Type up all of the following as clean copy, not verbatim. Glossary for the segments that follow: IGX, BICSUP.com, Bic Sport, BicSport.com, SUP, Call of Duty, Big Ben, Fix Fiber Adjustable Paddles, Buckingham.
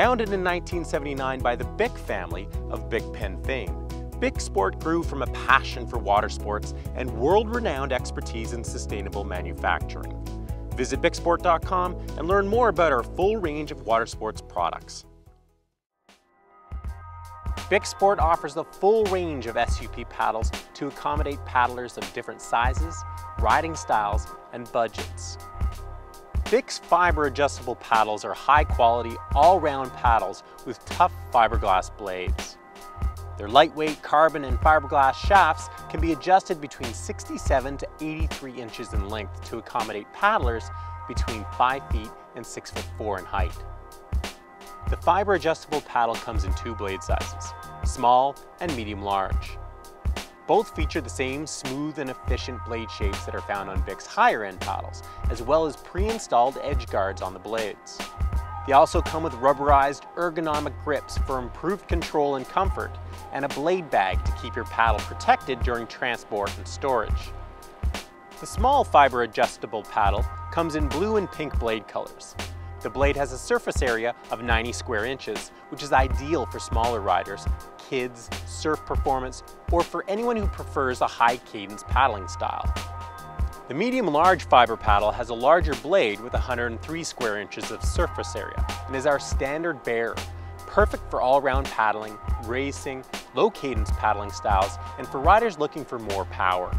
Founded in 1979 by the Bic family of Bic Pen fame, Bic Sport grew from a passion for water sports and world-renowned expertise in sustainable manufacturing. Visit BicSport.com and learn more about our full range of water sports products. Bic Sport offers the full range of SUP paddles to accommodate paddlers of different sizes, riding styles, and budgets. Fix Fiber Adjustable Paddles are high-quality, all-round paddles with tough fiberglass blades. Their lightweight carbon and fiberglass shafts can be adjusted between 67 to 83 inches in length to accommodate paddlers between 5 feet and 6'4" in height. The fiber adjustable paddle comes in two blade sizes, small and medium-large. Both feature the same smooth and efficient blade shapes that are found on Bic's higher-end paddles, as well as pre-installed edge guards on the blades. They also come with rubberized ergonomic grips for improved control and comfort, and a blade bag to keep your paddle protected during transport and storage. The small fiber adjustable paddle comes in blue and pink blade colors. The blade has a surface area of 90 square inches, which is ideal for smaller riders, kids, surf performance, or for anyone who prefers a high cadence paddling style. The medium-large fiber paddle has a larger blade with 103 square inches of surface area and is our standard bearer, perfect for all-round paddling, racing, low cadence paddling styles, and for riders looking for more power.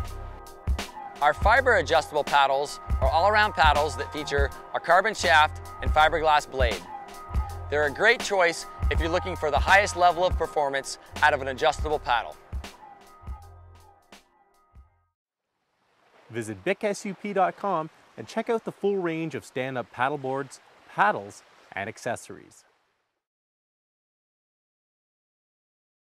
Our fiber adjustable paddles are all-around paddles that feature a carbon shaft and fiberglass blade. They're a great choice if you're looking for the highest level of performance out of an adjustable paddle. Visit BicSUP.com and check out the full range of stand-up paddleboards, paddles, and accessories.